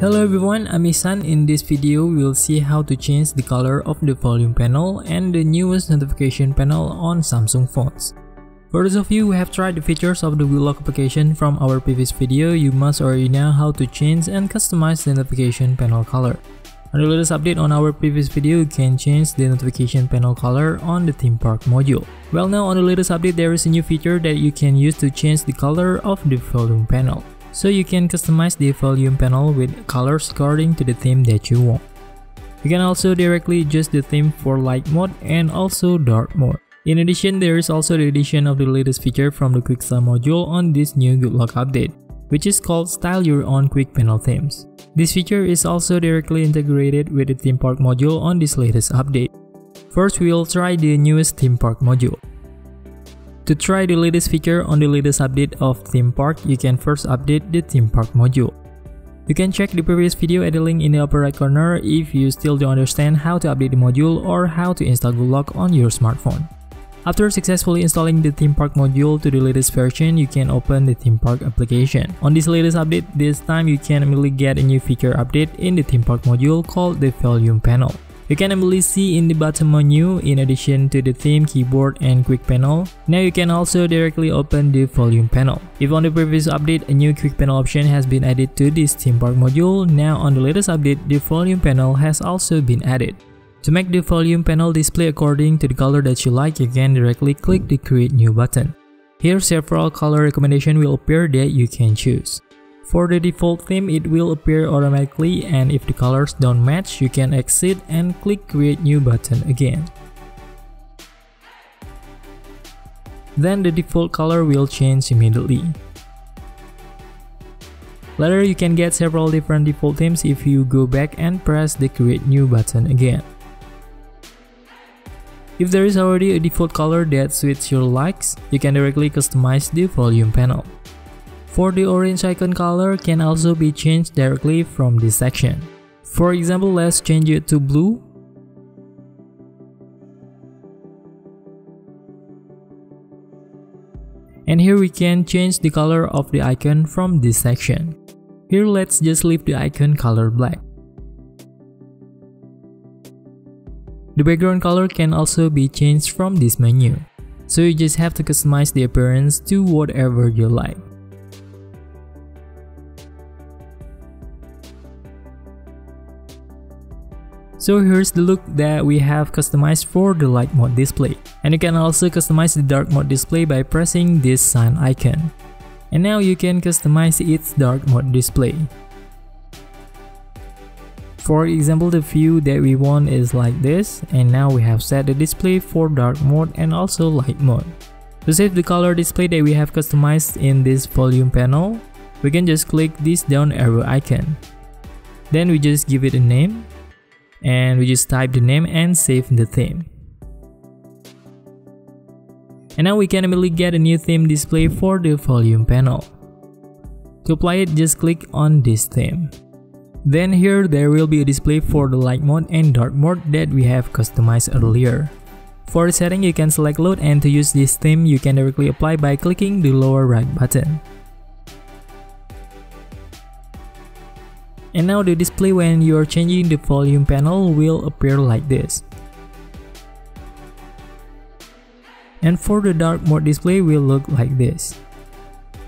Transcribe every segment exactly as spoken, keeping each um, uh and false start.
Hello everyone, I'm Isan. In this video, we'll see how to change the color of the volume panel and the newest notification panel on Samsung phones. For those of you who have tried the features of the Good Lock application from our previous video, you must already know how to change and customize the notification panel color. On the latest update on our previous video, you can change the notification panel color on the Theme Park module. Well, now on the latest update, there is a new feature that you can use to change the color of the volume panel. So you can customize the volume panel with colors according to the theme that you want. You can also directly adjust the theme for light mode and also dark mode. In addition, there is also the addition of the latest feature from the QuickStar module on this new Good Lock update, which is called Style Your Own Quick Panel Themes. This feature is also directly integrated with the Theme Park module on this latest update. First, we'll try the newest Theme Park module. To try the latest feature on the latest update of Theme Park, you can first update the Theme Park module. You can check the previous video at the link in the upper right corner if you still don't understand how to update the module or how to install Good Lock on your smartphone. After successfully installing the Theme Park module to the latest version, you can open the Theme Park application. On this latest update, this time you can immediately get a new feature update in the Theme Park module called the Volume Panel. You can immediately see in the bottom menu, in addition to the theme, keyboard, and quick panel, now you can also directly open the Volume Panel. If on the previous update, a new quick panel option has been added to this Theme Park module, now on the latest update, the Volume Panel has also been added. To make the volume panel display according to the color that you like, you can directly click the Create New button. Here, several color recommendations will appear that you can choose. For the default theme, it will appear automatically, and if the colors don't match, you can exit and click Create New button again. Then the default color will change immediately. Later, you can get several different default themes if you go back and press the Create New button again. If there is already a default color that suits your likes, you can directly customize the volume panel. For the orange icon, color can also be changed directly from this section. For example, let's change it to blue. And here we can change the color of the icon from this section. Here, let's just leave the icon color black. The background color can also be changed from this menu, so you just have to customize the appearance to whatever you like. So here's the look that we have customized for the light mode display. And you can also customize the dark mode display by pressing this sun icon. And now you can customize its dark mode display. For example, the view that we want is like this, and now we have set the display for dark mode and also light mode. To save the color display that we have customized in this volume panel, we can just click this down arrow icon. Then we just give it a name, and we just type the name and save the theme. And now we can immediately get a new theme display for the volume panel. To apply it, just click on this theme. Then here there will be a display for the light mode and dark mode that we have customized earlier. For the setting, you can select load, and to use this theme, you can directly apply by clicking the lower right button. And now the display when you are changing the volume panel will appear like this. And for the dark mode display will look like this.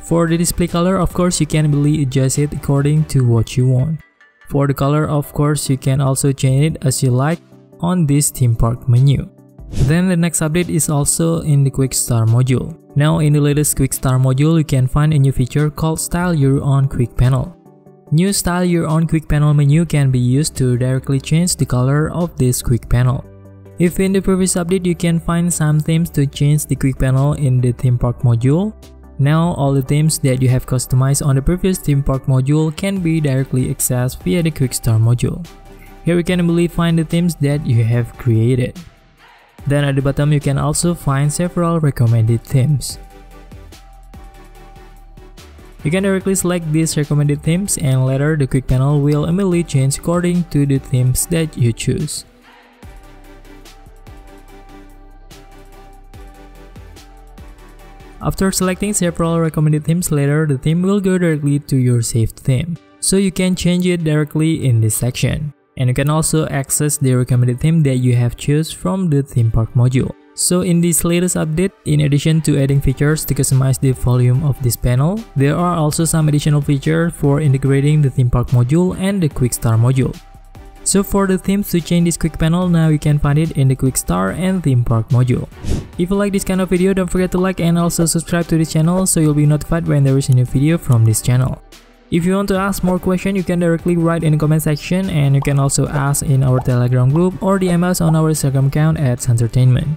For the display color, of course, you can really adjust it according to what you want. For the color, of course, you can also change it as you like on this Theme Park menu. Then the next update is also in the QuickStar module. Now in the latest QuickStar module, you can find a new feature called Style Your Own Quick Panel. New Style Your Own Quick Panel menu can be used to directly change the color of this quick panel. If in the previous update you can find some themes to change the quick panel in the Theme Park module, now all the themes that you have customized on the previous Theme Park module can be directly accessed via the QuickStar module. Here you can immediately find the themes that you have created. Then at the bottom you can also find several recommended themes. You can directly select these recommended themes, and later the quick panel will immediately change according to the themes that you choose. After selecting several recommended themes later, the theme will go directly to your saved theme, so you can change it directly in this section. And you can also access the recommended theme that you have chosen from the theme park module. So in this latest update, in addition to adding features to customize the volume of this panel, there are also some additional features for integrating the theme park module and the QuickStar module. So for the themes to change this quick panel, now you can find it in the QuickStar and theme park module. If you like this kind of video, don't forget to like and also subscribe to this channel so you'll be notified when there is a new video from this channel. If you want to ask more questions, you can directly write in the comment section, and you can also ask in our Telegram group or D M us on our Instagram account at Santertainment.